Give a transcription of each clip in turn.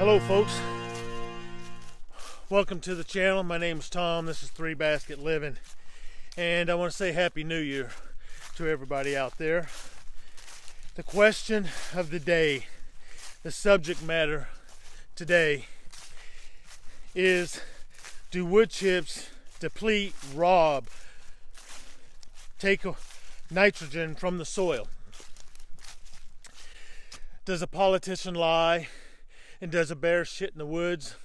Hello folks, welcome to the channel. My name is Tom, this is 3 Basket Living, and I want to say Happy New Year to everybody out there. The question of the day, the subject matter today is, do wood chips deplete, rob, take nitrogen from the soil? Does a politician lie? And does a bear shit in the woods?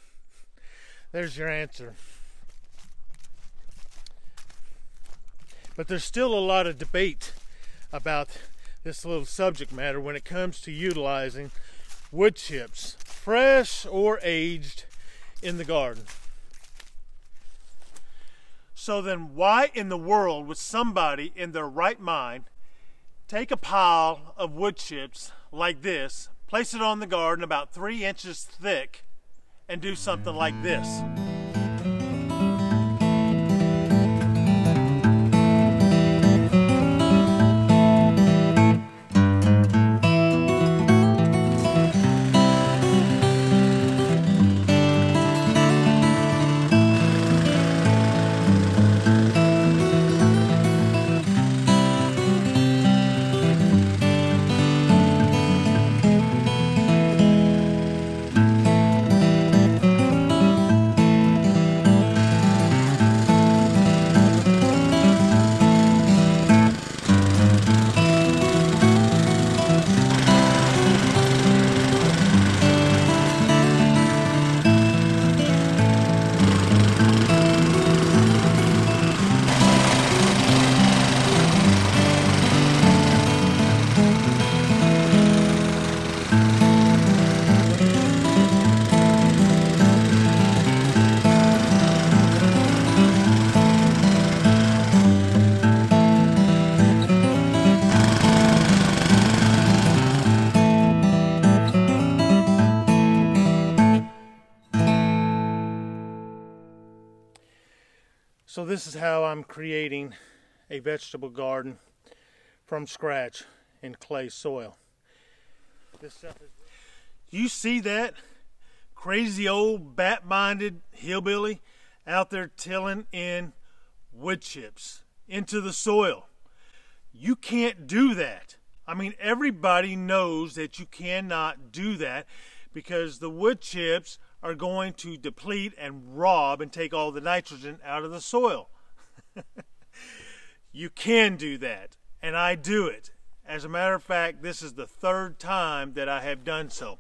There's your answer. But there's still a lot of debate about this little subject matter when it comes to utilizing wood chips, fresh or aged, in the garden. So then why in the world would somebody in their right mind take a pile of wood chips like this, place it on the garden about 3 inches thick, and do something like this? So this is how I'm creating a vegetable garden from scratch in clay soil. This stuff is... You see that crazy old bat-minded hillbilly out there tilling in wood chips into the soil. You can't do that. I mean, everybody knows that you cannot do that because the wood chips are going to deplete and rob and take all the nitrogen out of the soil. You can do that, and I do it. As a matter of fact, this is the third time that I have done so.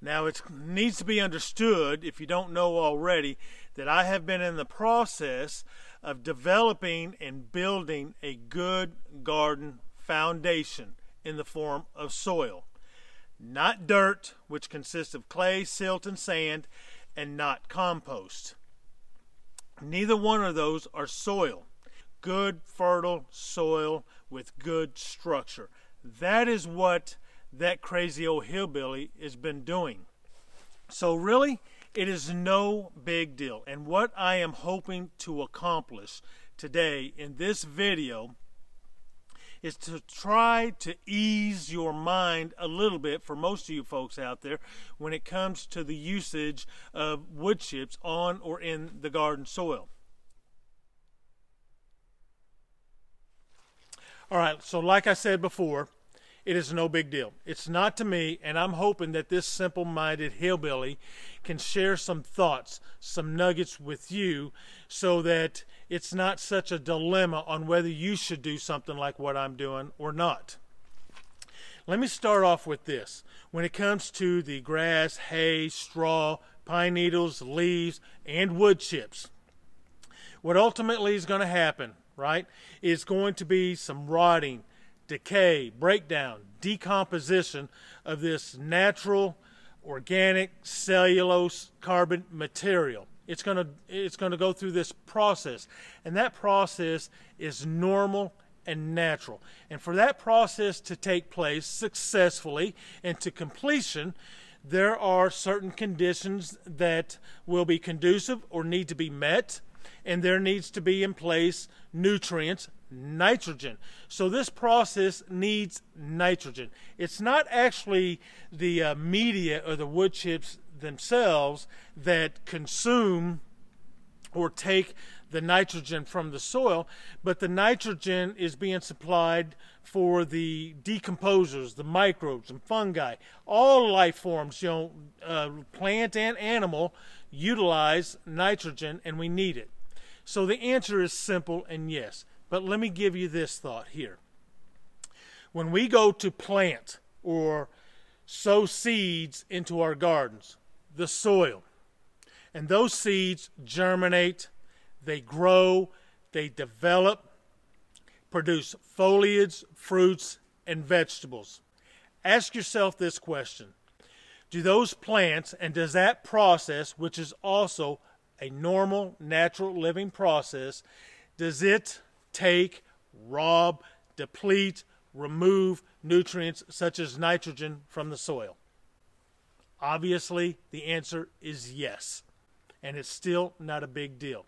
Now, it needs to be understood, if you don't know already, that I have been in the process of developing and building a good garden foundation in the form of soil. Not dirt, which consists of clay, silt, and sand, and not compost. Neither one of those are soil. Good, fertile soil with good structure. That is what that crazy old hillbilly has been doing. So really, it is no big deal. And what I am hoping to accomplish today in this video is to try to ease your mind a little bit, for most of you folks out there, when it comes to the usage of wood chips on or in the garden soil. All right, so like I said before, it is no big deal. It's not to me, and I'm hoping that this simple-minded hillbilly can share some thoughts, some nuggets with you, so that it's not such a dilemma on whether you should do something like what I'm doing or not. Let me start off with this. When it comes to the grass, hay, straw, pine needles, leaves, and wood chips, what ultimately is going to happen, right, is going to be some rotting, decay, breakdown, decomposition of this natural, organic, cellulose, carbon material. It's going to go through this process, and that process is normal and natural. And for that process to take place successfully and to completion, there are certain conditions that will be conducive or need to be met. and there needs to be in place nutrients, nitrogen. So this process needs nitrogen. It's not actually the media or the wood chips themselves that consume or take the nitrogen from the soil, but the nitrogen is being supplied for the decomposers, the microbes and fungi. All life forms, you know, plant and animal, utilize nitrogen, and we need it. So the answer is simple and yes. But let me give you this thought here. When we go to plant or sow seeds into our gardens, the soil, and those seeds germinate, they grow, they develop, produce foliage, fruits, and vegetables. Ask yourself this question. Do those plants, and does that process, which is also a normal, natural living process, does it take, rob, deplete, remove nutrients such as nitrogen from the soil? Obviously, the answer is yes. And it's still not a big deal.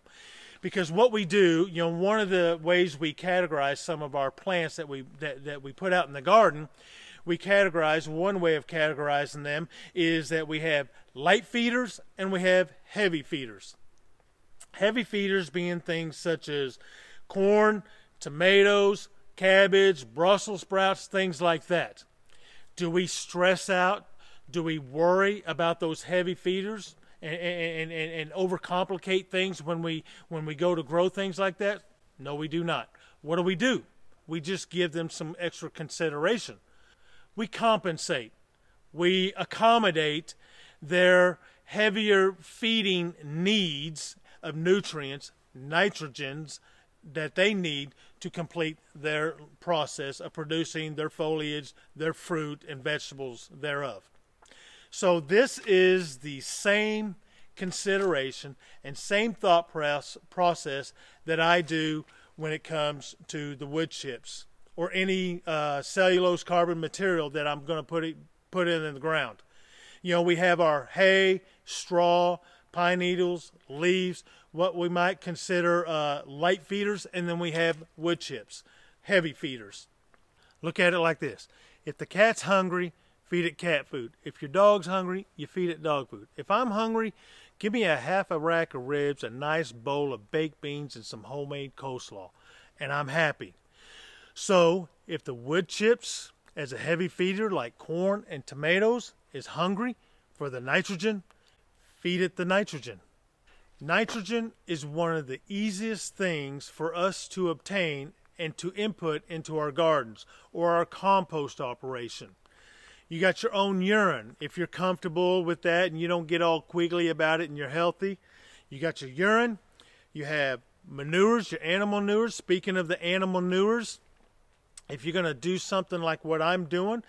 Because what we do, you know, one of the ways we categorize some of our plants that we put out in the garden, we categorize, one way of categorizing them is that we have light feeders and we have heavy feeders. Heavy feeders being things such as corn, tomatoes, cabbage, Brussels sprouts, things like that. Do we stress out? Do we worry about those heavy feeders and overcomplicate things when we go to grow things like that? No, we do not. What do? We just give them some extra consideration. We compensate. We accommodate their heavier feeding needs of nutrients, nitrogens, that they need to complete their process of producing their foliage, their fruit, and vegetables thereof. So this is the same consideration and same thought process that I do when it comes to the wood chips or any cellulose carbon material that I'm going to put in the ground. You know, we have our hay, straw, pine needles, leaves, what we might consider light feeders, and then we have wood chips, heavy feeders. Look at it like this. If the cat's hungry, feed it cat food. If your dog's hungry, you feed it dog food. If I'm hungry, give me a half a rack of ribs, a nice bowl of baked beans, and some homemade coleslaw, and I'm happy. So if the wood chips, as a heavy feeder like corn and tomatoes, is hungry for the nitrogen, feed it the nitrogen. Nitrogen is one of the easiest things for us to obtain and to input into our gardens or our compost operation. You got your own urine. If you're comfortable with that and you don't get all quiggly about it and you're healthy, you got your urine, you have manures, your animal manures. Speaking of the animal manures, if you're going to do something like what I'm doing,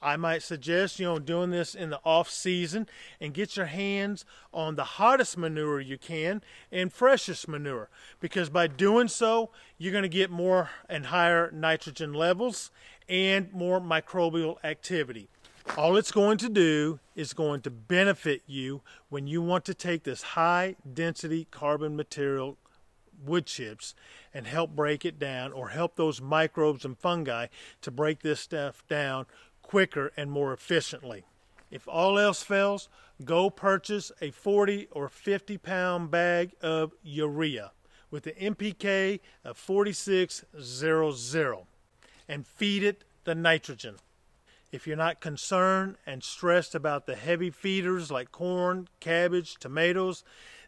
I might suggest, you know, doing this in the off season, and get your hands on the hottest manure you can and freshest manure, because by doing so, you're going to get more and higher nitrogen levels and more microbial activity. All it's going to do is going to benefit you when you want to take this high density carbon material, wood chips, and help break it down, or help those microbes and fungi to break this stuff down quicker and more efficiently. If all else fails, go purchase a 40 or 50 pound bag of urea with the NPK of 4600 and feed it the nitrogen. If you're not concerned and stressed about the heavy feeders like corn, cabbage, tomatoes,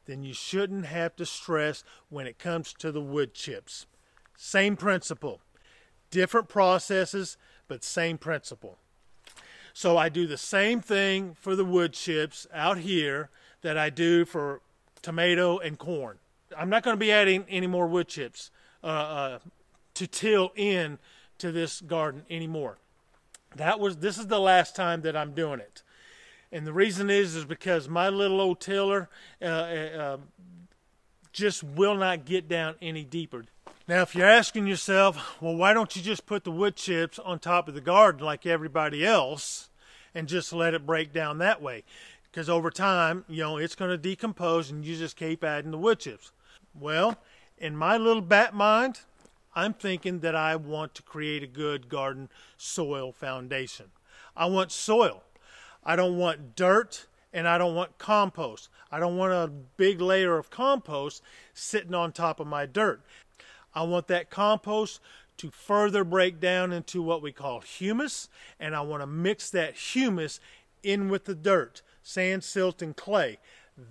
then you shouldn't have to stress when it comes to the wood chips. Same principle, different processes, but same principle. So I do the same thing for the wood chips out here that I do for tomato and corn. I'm not going to be adding any more wood chips to till in to this garden anymore. This is the last time that I'm doing it. And the reason is because my little old tiller just will not get down any deeper. Now, if you're asking yourself, well, why don't you just put the wood chips on top of the garden like everybody else and just let it break down that way? Because over time, you know, it's going to decompose and you just keep adding the wood chips. Well, in my little bat mind, I'm thinking that I want to create a good garden soil foundation. I want soil. I don't want dirt, and I don't want compost. I don't want a big layer of compost sitting on top of my dirt. I want that compost to further break down into what we call humus, and I want to mix that humus in with the dirt, sand, silt, and clay.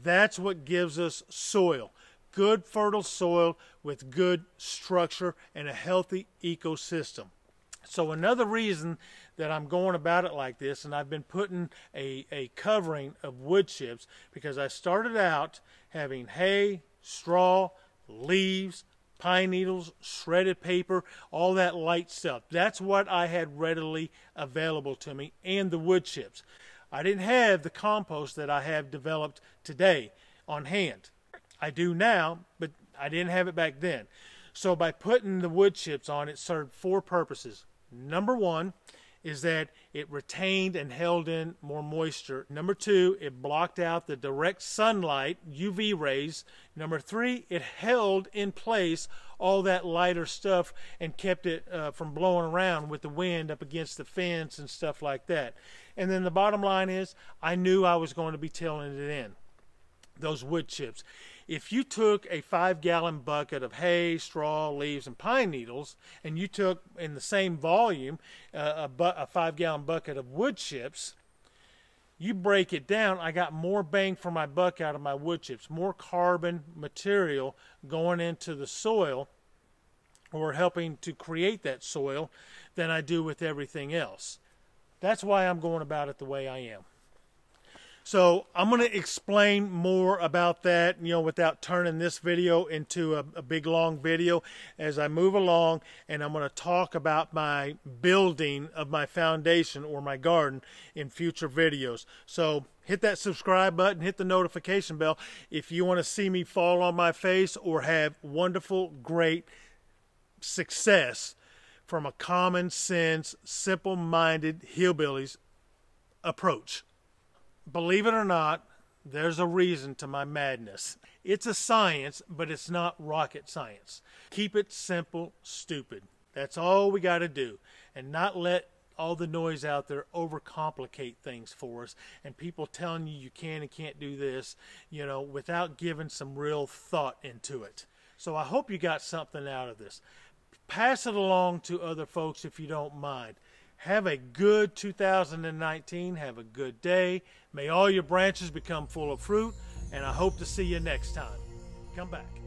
That's what gives us soil. Good fertile soil with good structure and a healthy ecosystem. So another reason that I'm going about it like this, and I've been putting a covering of wood chips, because I started out having hay, straw, leaves, pine needles, shredded paper, all that light stuff. That's what I had readily available to me, and the wood chips. I didn't have the compost that I have developed today on hand. I do now, but I didn't have it back then. So by putting the wood chips on, it served four purposes. Number one is that it retained and held in more moisture. Number two, it blocked out the direct sunlight, UV rays. Number three, it held in place all that lighter stuff and kept it from blowing around with the wind up against the fence and stuff like that. And then the bottom line is, I knew I was going to be tilling it in, those wood chips. If you took a 5-gallon bucket of hay, straw, leaves, and pine needles, and you took in the same volume a 5-gallon bucket of wood chips, you break it down, I got more bang for my buck out of my wood chips, more carbon material going into the soil or helping to create that soil than I do with everything else. That's why I'm going about it the way I am. So I'm going to explain more about that, you know, without turning this video into a big long video as I move along, and I'm going to talk about my building of my foundation or my garden in future videos. So hit that subscribe button, hit the notification bell if you want to see me fall on my face or have wonderful, great success from a common sense, simple-minded hillbillies approach. Believe it or not, there's a reason to my madness. It's a science, but it's not rocket science. Keep it simple, stupid. That's all we got to do, and not let all the noise out there overcomplicate things for us, and people telling you you can and can't do this, you know, without giving some real thought into it. So I hope you got something out of this. Pass it along to other folks if you don't mind. Have a good 2019. Have a good day. May all your branches become full of fruit, and I hope to see you next time. Come back.